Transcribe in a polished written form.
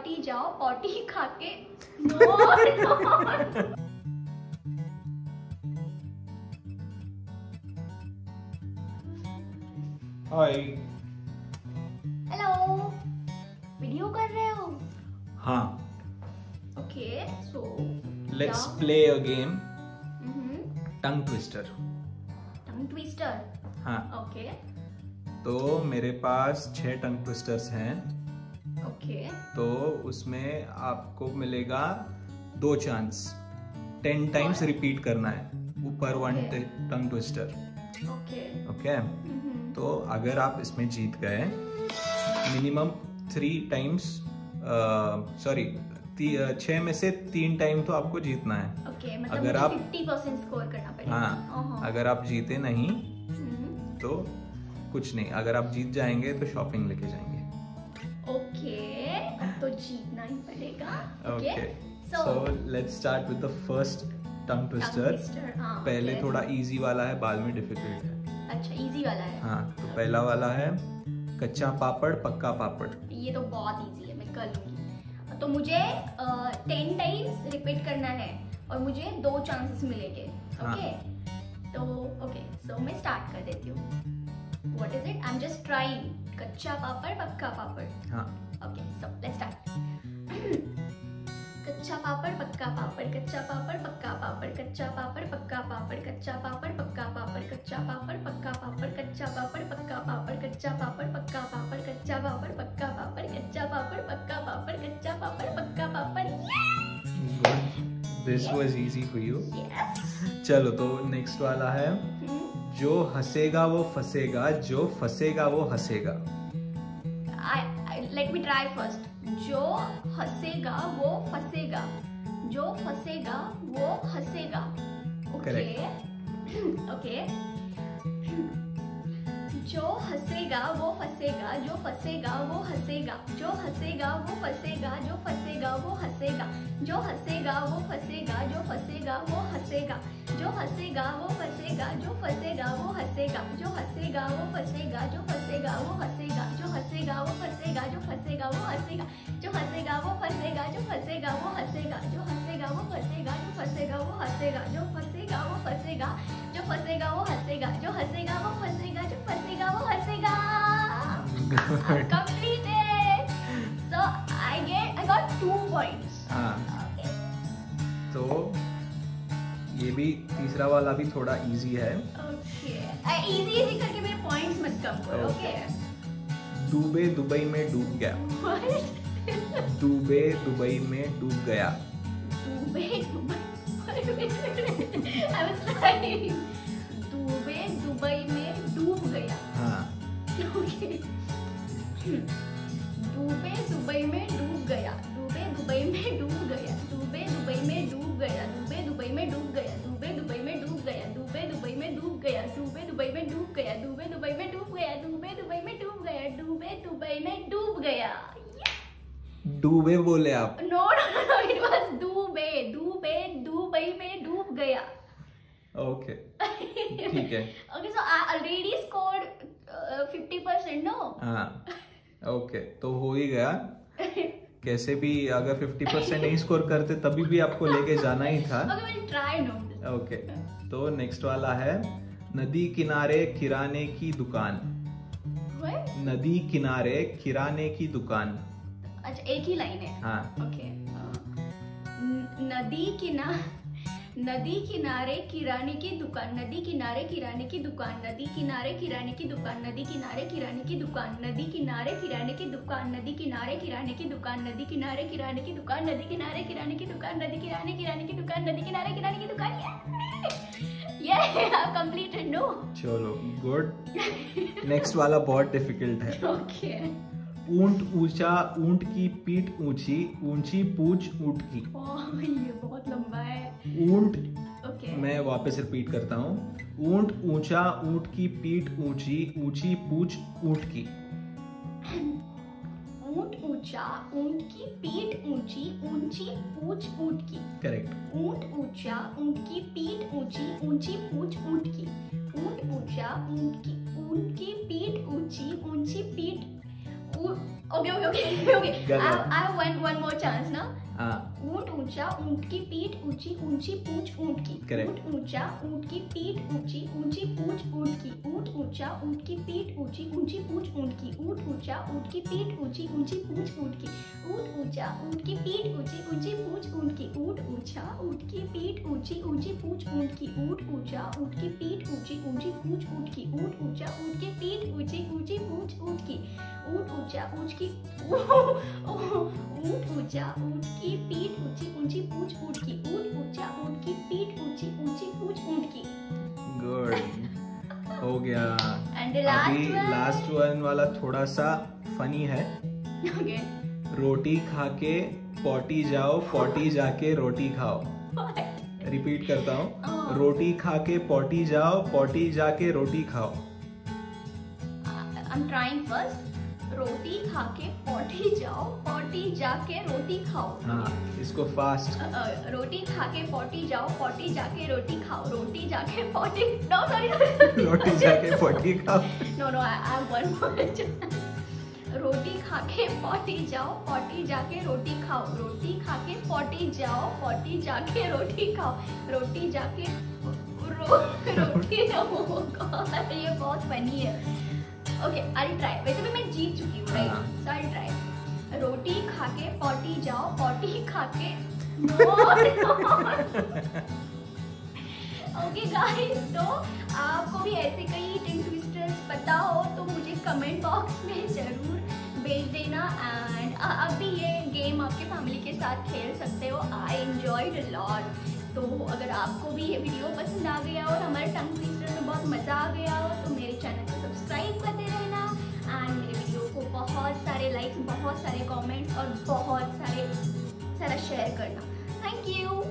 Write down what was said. Potty जाओ, potty खा के हाय हेलो, वीडियो कर रहे हो? हाँ। Okay, so let's play a game, tongue twister. Tongue twister? हाँ। ओके, तो मेरे पास 6 टंग ट्विस्टर्स हैं। ओके, तो उसमें आपको मिलेगा 2 चांस, 10 टाइम्स रिपीट करना है ऊपर one tongue twister. Okay okay, तो अगर आप इसमें जीत गए, मिनिमम 6 में से 3 टाइम तो आपको जीतना है। ओके, मतलब अगर आप 50% स्कोर करना पड़ेगा। हाँ, अगर आप जीते नहीं तो कुछ नहीं, अगर आप जीत जाएंगे तो शॉपिंग लेके जाएंगे। ओके, तो जीतना ही पड़ेगा। Okay, so let's start with the first tongue twister. पहले थोड़ा इजी वाला है, बाद में डिफिकल्ट है। अच्छा, इजी वाला है। हाँ, तो पहला वाला है कच्चा पापड़ पक्का पापड़। ये तो बहुत इजी है, मैं कर लूंगी। तो मुझे 10 टाइम्स रिपीट करना है और मुझे 2 चांसेस मिलेंगे। ओके, तो ओके, सो मैं स्टार्ट कर देती हूँ। What is it? I am just trying. कच्चा पापड़ पक्का पापड़। हाँ, ओके, सो लेट्स स्टार्ट। कच्चा पापड़ पक्का पापड़, कच्चा पापड़ पक्का पापड़, कच्चा पापड़ पक्का पापड़, कच्चा पापड़ पक्का पापड़, कच्चा पापड़ पक्का पापड़, कच्चा पापड़ पक्का पापड़, कच्चा पापड़ पक्का पापड़, कच्चा पापड़ पक्का पापड़, कच्चा पापड़ पक्का पापड़, कच्चा पापड़ पक्का पापड़। This was easy for you. चलो, तो नेक्स्ट वाला है जो हंसेगा वो फंसेगा, जो फंसेगा वो हंसेगा। Let me try first. जो हंसेगा वो फंसेगा, जो फंसेगा वो हंसेगा। ओके ओके, जो हंसेगा वो फंसेगा, जो फंसेगा वो हंसेगा, जो हंसेगा वो फंसेगा, जो फंसेगा वो हंसेगा, जो हंसेगा वो फंसेगा, जो फंसेगा वो हंसेगा, जो हंसेगा वो फंसेगा, जो फंसेगा वो हंसेगा, जो हंसेगा वो फंसेगा, जो फंसेगा वो हंसेगा, जो हंसेगा वो फंसेगा, जो फंसेगा वो हंसेगा, जो हंसेगा वो फंसेगा, जो फंसेगा वो हंसेगा, जो हंसेगा वो फंसेगा, जो फंसेगा वो हंसेगा, जो फंसेगा वो फंसेगा, जो फंसेगा वो हंसेगा, जो हंसेगा वो फंसेगा, जो फंसेगा वो हंसेगा। Completed. So I got 2 points. तो ये भी तीसरा वाला भी थोड़ा इजी है। ओके, इजी इजी करके मेरे पॉइंट्स मत कम करो। ओके, डूबे दुबई में डूब गया। डूबे दुबई में डूब गया। डूबे दुबई में डूब गया। हाँ, ओके, डूबे दुबई में डूब गया, डूबे दुबई में डूब गया, डूबे दुबई में डूब गया, डूबे दुबई में डूब गया, डूबे दुबई में डूब गया, डूबे दुबई में डूब गया, डूबे दुबई में डूब गया, डूबे दुबई में डूब गया, डूबे दुबई में डूब गया, डूबे दुबई में डूब गया। डूबे बोले आप? नो नो, इट वाज डूबे। डूबे दुबई में डूब गया। ओके, ठीक है। Okay, so I already scored 50%। No? हां, ओके, तो हो ही गया। कैसे भी अगर 50% नहीं स्कोर करते तभी भी आपको लेके जाना ही था। ओके, तो नेक्स्ट वाला है नदी किनारे किराने की दुकान। What? नदी किनारे किराने की दुकान। अच्छा, एक ही लाइन है। हाँ, ओके, नदी किनारे किराने की दुकान, नदी किनारे किराने की दुकान, नदी किनारे किराने की दुकान, नदी किनारे किराने की दुकान, नदी किनारे किराने की दुकान, नदी किनारे किराने की दुकान, नदी किनारे किराने की दुकान, नदी किनारे किराने की दुकान, नदी किराने किराने की दुकान, नदी किनारे किराने की दुकान। ये कंप्लीटेड। नो? चलो, गुड। नेक्स्ट वाला बहुत डिफिकल्ट है। ओके, ऊंट ऊंचा ऊंट की पीठ ऊंची, ऊंची पूंछ ऊंट की। ये बहुत लंबा है। ऊंट, मैं वापस रिपीट करता हूँ, ऊंट ऊंचा ऊंट की पीठ ऊंची, ऊंची पूंछ ऊंट की। ऊंट ऊंचा ऊंट की पीठ ऊंची, ऊंची पूंछ ऊंट की। करेक्ट। ऊंट ऊंचा ऊंट की पीठ ऊंची, ऊंची पूंछ ऊंट की। ऊंट ऊंचा ऊंट की पीठ ऊंची, ऊंची पीठ Okay. I want one more chance ना. ऊंट ऊंचा ऊंट की पीठ ऊंची ऊंची पूंछ ऊंट की. ऊंट ऊंचा ऊंट की पीठ ऊंची ऊंची पूंछ ऊंट की. ऊंट ऊंचा ऊंट की पीठ ऊंची ऊंची पूंछ ऊंट की. ऊंट ऊंचा ऊंट की पीठ ऊंची ऊंची पूंछ ऊंट की. ऊंट ऊंचा ऊंट की पीठ ऊंची ऊंची पूंछ ऊंट की. ऊंट ऊंचा ऊंट की पीठ ऊंची ऊंची पूंछ ऊंट की. ऊंट ऊंचा ऊंट की पीठ ऊंची ऊंची पूंछ ऊंट की. ऊंट ऊंचा ऊंट की पीठ ऊंची ऊंची पूंछ ऊंट की. ऊंट ऊंचा ऊंट की ऊंट की पीठ ऊंची ऊंची पूंछ ऊंट की. ऊंट ऊंचा ऊंट की पीठ ऊंची ऊंची पूंछ ऊंट की. गुड हो गया. एंड लास्ट वन वाला थोड़ा सा फनी है. Okay. रोटी खा के पॉटी जाओ पॉटी जाके रोटी खाओ. रिपीट करता हूँ. रोटी खा के पॉटी जाओ पॉटी जाके रोटी खाओ. I am trying first. रोटी खा के पॉटी जाओ पॉटी जाके रोटी खाओ. हाँ, इसको फास्ट. रोटी खा के पॉटी जाओ पॉटी जाके रोटी खाओ. रोटी जाके पॉटी. No sorry. रोटी जाके पॉटी खाओ. No I one more. रोटी खा के पॉटी जाओ पॉटी जाके रोटी खाओ. रोटी खा के पॉटी जाओ पॉटी जाके रोटी खाओ. रोटी जाके रोटी. ये बहुत फनी है. Okay, I'll try. वैसे भी मैं जीत चुकी हूँ, right? So I'll try. रोटी खा के पॉटी जाओ पॉटी खा के. Okay guys, तो आपको भी ऐसे कई टिंग ट्विस्टर्स पता हो तो मुझे कमेंट बॉक्स में जरूर भेज देना. एंड आप भी ये गेम आपके फैमिली के साथ खेल सकते हो. I enjoyed a lot. तो अगर आपको भी ये वीडियो पसंद आ गया और हमारे टंग ट्विस्टर में बहुत मज़ा आ गया हो तो मेरे चैनल को सब्सक्राइब करते रहना. एंड मेरे वीडियो को बहुत सारे लाइक्स बहुत सारे कमेंट्स और बहुत सारा शेयर करना. Thank you.